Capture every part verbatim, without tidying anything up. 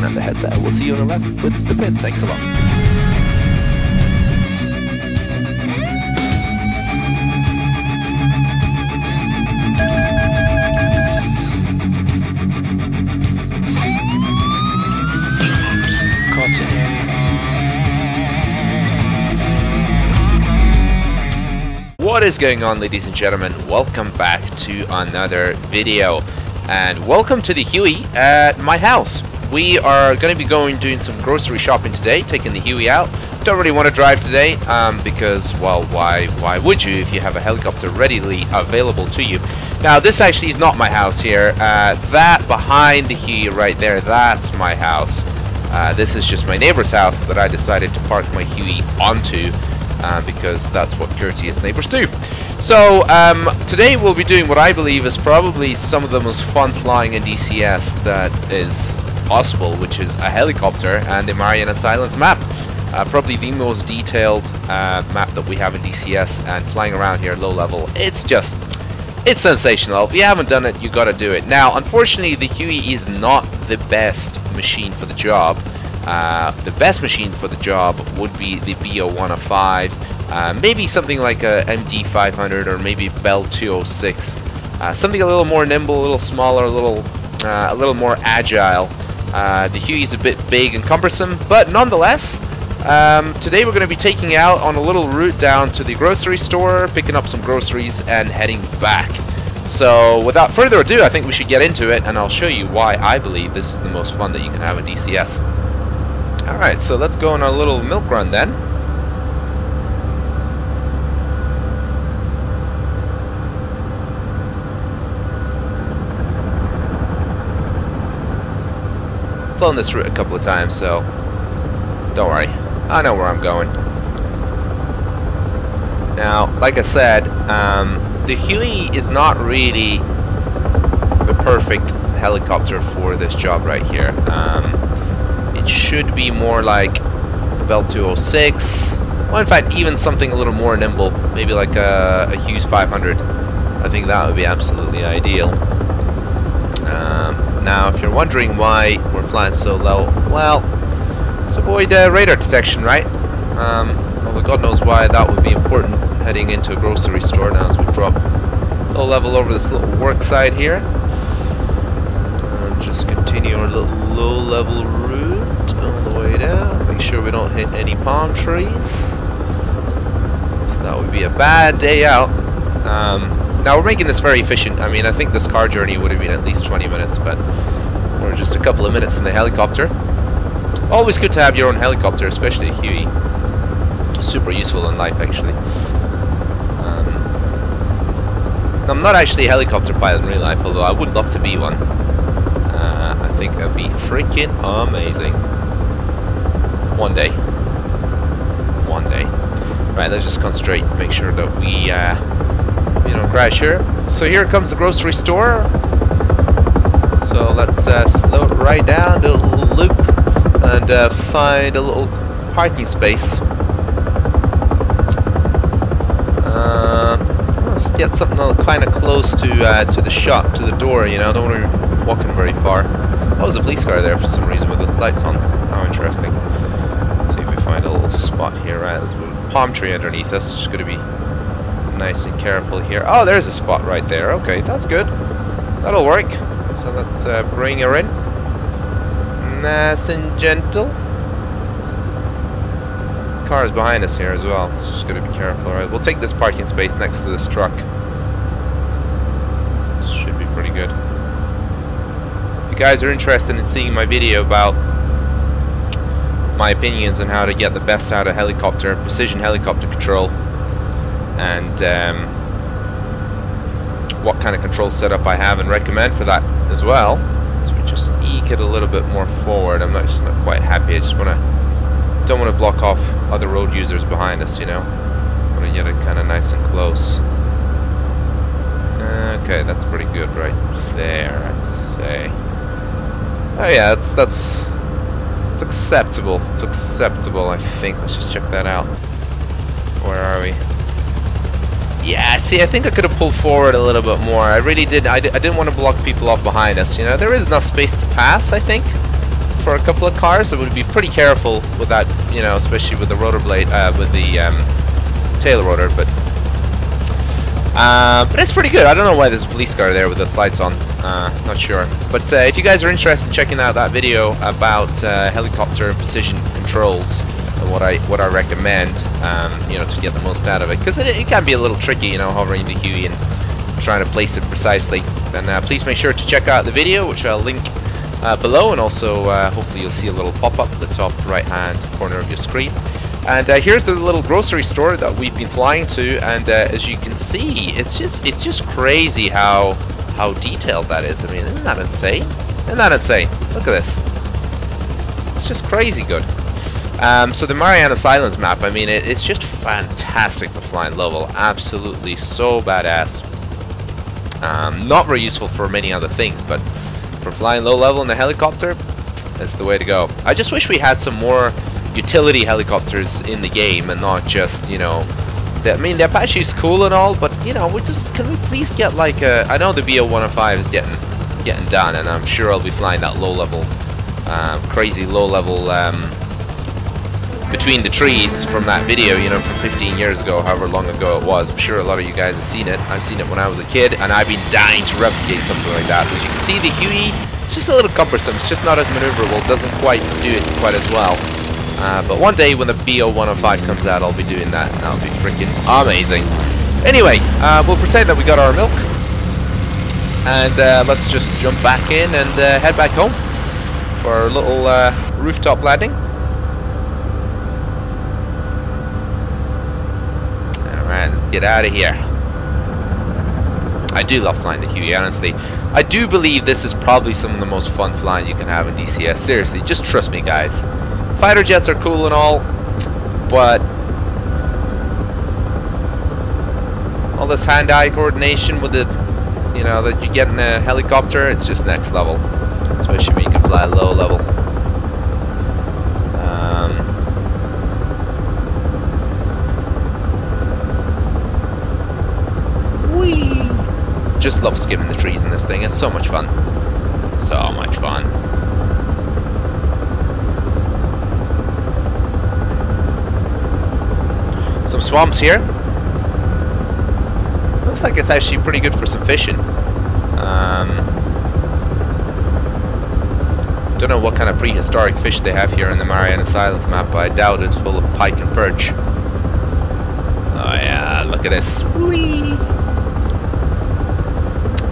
and the headset. We'll see you on the left with the pin. Thanks a lot. What is going on, ladies and gentlemen? Welcome back to another video and welcome to the Huey at my house. We are going to be going doing some grocery shopping today, taking the Huey out. Don't really want to drive today um, because, well, why why would you if you have a helicopter readily available to you? Now, this actually is not my house here. Uh, that behind the Huey right there, that's my house. Uh, this is just my neighbor's house that I decided to park my Huey onto. Uh, because that's what courteous neighbors do. So um, today we'll be doing what I believe is probably some of the most fun flying in D C S that is possible, which is a helicopter and the Mariana Islands map. Uh, probably the most detailed uh, map that we have in D C S, and flying around here low level, it's just, it's sensational. If you haven't done it, you gotta do it. Now, unfortunately, the Huey is not the best machine for the job. Uh, the best machine for the job would be the Bo one oh five, uh, maybe something like a M D five hundred or maybe Bell two oh six, uh, something a little more nimble, a little smaller, a little uh, a little more agile. Uh, the Huey is a bit big and cumbersome, but nonetheless, um, today we're going to be taking out on a little route down to the grocery store, picking up some groceries and heading back. So without further ado, I think we should get into it, and I'll show you why I believe this is the most fun that you can have in D C S. Alright, so let's go on our little milk run then. I've flown this route a couple of times, so don't worry. I know where I'm going. Now, like I said, um, the Huey is not really the perfect helicopter for this job right here. Um, It should be more like a Bell two oh six, well, in fact, even something a little more nimble, maybe like a, a Hughes five hundred. I think that would be absolutely ideal. Um, now, if you're wondering why we're flying so low, well, let's avoid uh, radar detection, right? Um, although God knows why that would be important heading into a grocery store now as we drop low level over this little work site here. And just continue our little low level route. All the way down, make sure we don't hit any palm trees, so that would be a bad day out. Um, now we're making this very efficient. I mean, I think this car journey would have been at least twenty minutes, but we're just a couple of minutes in the helicopter. Always good to have your own helicopter, especially a Huey. Super useful in life, actually. Um, I'm not actually a helicopter pilot in real life, although I would love to be one. Uh, I think it would be freaking amazing. One day. One day. Right, let's just concentrate, make sure that we, uh, we don't crash here. So here comes the grocery store. So let's uh, slow it right down, do a little loop, and uh, find a little parking space. Uh, let's get something kind of close to uh, to the shop, to the door, you know, don't want to be walking very far. Oh, there's a police car there for some reason with its lights on. How interesting. Spot here, right? There's a palm tree underneath us. Just gotta be nice and careful here. Oh, there's a spot right there. Okay, that's good. That'll work. So let's uh, bring her in, nice and gentle. Car is behind us here as well. So just gotta be careful. All right, we'll take this parking space next to this truck. This should be pretty good. If you guys are interested in seeing my video about my opinions on how to get the best out of helicopter, precision helicopter control, and um, what kind of control setup I have and recommend for that as well. So we just eke it a little bit more forward. I'm not just not quite happy. I just want to don't want to block off other road users behind us. You know, want to get it kind of nice and close. Okay, that's pretty good right there, I'd say. Oh yeah, that's that's. It's acceptable. It's acceptable, I think. Let's just check that out. Where are we? Yeah, see, I think I could have pulled forward a little bit more. I really did. I, d I didn't want to block people off behind us. You know, there is enough space to pass, I think. for a couple of cars, so we'd be pretty careful with that, you know, especially with the rotor blade, uh, with the um, tail rotor. But uh, but it's pretty good. I don't know why there's a police car there with those lights on. Uh, not sure. But uh, if you guys are interested in checking out that video about uh, helicopter precision controls, what I what I recommend, um, you know, to get the most out of it, because it, it can be a little tricky, you know, hovering the Huey and trying to place it precisely. Then uh, please make sure to check out the video, which I'll link uh, below, and also uh, hopefully you'll see a little pop-up at the top right-hand corner of your screen. And uh, here's the little grocery store that we've been flying to, and uh, as you can see, it's just it's just crazy how how detailed that is. I mean, isn't that insane? Isn't that insane? Look at this. It's just crazy good. Um, so the Mariana Islands map, I mean, it, it's just fantastic for flying level, absolutely so badass. Um, not very useful for many other things, but for flying low level in a helicopter, that's the way to go. I just wish we had some more utility helicopters in the game and not just, you know, the, I mean, the Apache's cool and all, but, you know, we just, can we please get like a, I know the B O one oh five is getting, getting done, and I'm sure I'll be flying that low level, um, crazy low level, um, between the trees from that video, you know, from fifteen years ago, however long ago it was. I'm sure a lot of you guys have seen it. I've seen it when I was a kid, and I've been dying to replicate something like that. As you can see, the Huey, it's just a little cumbersome. It's just not as maneuverable. It doesn't quite do it quite as well. Uh, but one day when the B O one oh five comes out, I'll be doing that. And that'll be freaking amazing. Anyway, uh, we'll pretend that we got our milk. And uh, let's just jump back in and uh, head back home for our little uh, rooftop landing. Get out of here. I do love flying the Huey, honestly. I do believe this is probably some of the most fun flying you can have in D C S. Seriously, just trust me, guys. Fighter jets are cool and all, but all this hand-eye coordination with the, you know, that you get in a helicopter, it's just next level. Especially when you can fly low level. Just love skimming the trees in this thing. It's so much fun. So much fun. Some swamps here. Looks like it's actually pretty good for some fishing. Um, don't know what kind of prehistoric fish they have here in the Mariana Islands map, but I doubt it's full of pike and perch. Oh yeah, look at this. Whee!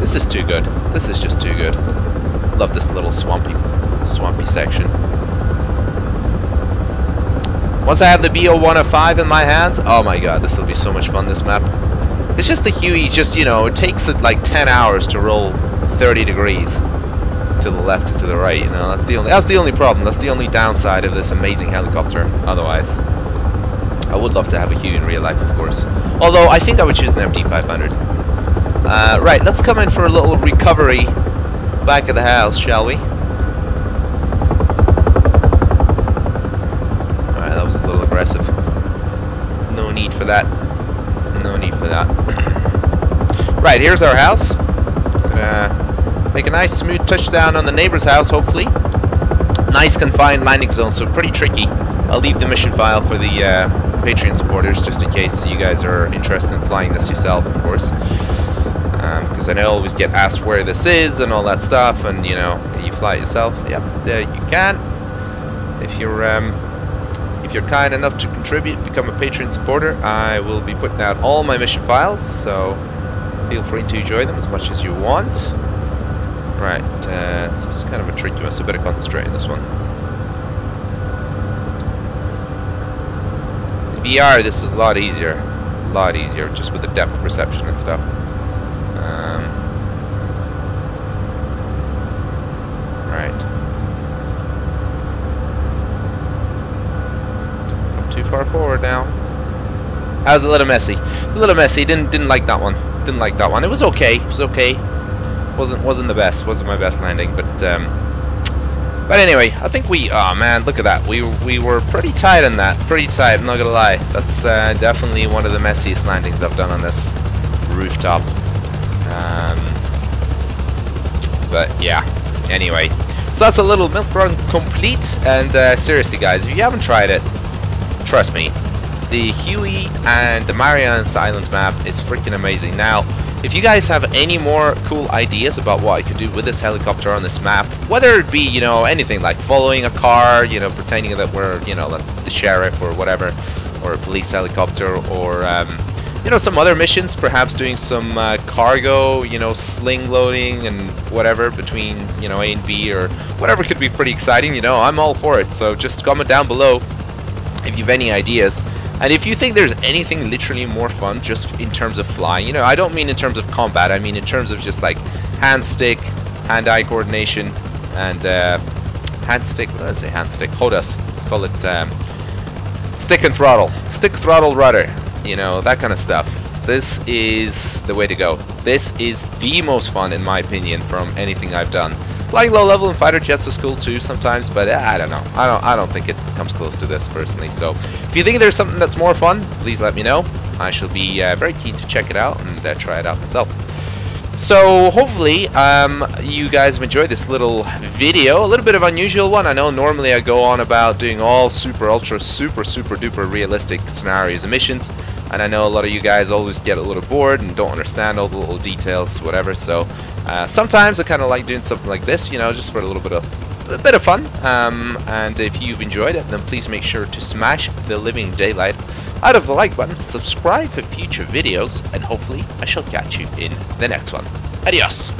This is too good. This is just too good. Love this little swampy, swampy section. Once I have the B O one oh five in my hands, oh my god, this will be so much fun, this map. It's just the Huey, just, you know, it takes it like ten hours to roll thirty degrees to the left and to the right, you know. That's the only, that's the only problem. That's the only downside of this amazing helicopter. Otherwise, I would love to have a Huey in real life, of course. Although, I think I would choose an M D five hundred. Uh, right, let's come in for a little recovery back of the house, shall we? Alright, that was a little aggressive. No need for that. No need for that. Right, here's our house. Gonna make a nice smooth touchdown on the neighbor's house, hopefully. Nice confined landing zone, so pretty tricky. I'll leave the mission file for the uh, Patreon supporters, just in case you guys are interested in flying this yourself, of course. Because um, I know I always get asked where this is and all that stuff, and you know, you fly it yourself. Yep, there you can. If you're um, if you're kind enough to contribute, become a Patreon supporter. I will be putting out all my mission files, so feel free to enjoy them as much as you want. Right, uh, this is kind of a tricky one, so better concentrate on this one. So V R, this is a lot easier, a lot easier, just with the depth perception and stuff. Forward now. That was a little messy. It's a little messy. Didn't didn't like that one. Didn't like that one. It was okay. It was okay. Wasn't wasn't the best. Wasn't my best landing. But um, but anyway, I think we. Oh man, look at that. We we were pretty tight on that. Pretty tight. I'm not gonna lie. That's uh, definitely one of the messiest landings I've done on this rooftop. Um, but yeah. Anyway. So that's a little milk run complete, and uh, seriously guys, if you haven't tried it, trust me, the Huey and the Mariana Islands map is freaking amazing. Now, if you guys have any more cool ideas about what I could do with this helicopter on this map, whether it be, you know, anything like following a car, you know, pretending that we're, you know, like the sheriff or whatever, or a police helicopter, or, um, you know, some other missions, perhaps doing some uh, cargo, you know, sling loading and whatever between, you know, A and B, or whatever could be pretty exciting, you know, I'm all for it. So just comment down below if you've any ideas. And if you think there's anything literally more fun just in terms of flying, you know, I don't mean in terms of combat, I mean in terms of just like hand stick, hand-eye coordination, and uh, hand stick, what did I say hand stick? H O D A S, let's call it um, stick and throttle, stick, throttle, rudder, you know, that kind of stuff. This is the way to go. This is the most fun, in my opinion, from anything I've done. Flying low level in fighter jets is cool too sometimes, but uh, I don't know. I don't I don't think it comes close to this personally. So if you think there's something that's more fun, please let me know. I shall be uh, very keen to check it out and uh, try it out myself. So hopefully um, you guys have enjoyed this little video. A little bit of unusual one. I know normally I go on about doing all super ultra super super duper realistic scenarios and missions, and I know a lot of you guys always get a little bored and don't understand all the little details, whatever. So. Uh, sometimes I kind of like doing something like this, you know, just for a little bit of a bit of fun. Um, and if you've enjoyed it, then please make sure to smash the living daylight out of the like button, subscribe for future videos, and hopefully I shall catch you in the next one. Adios!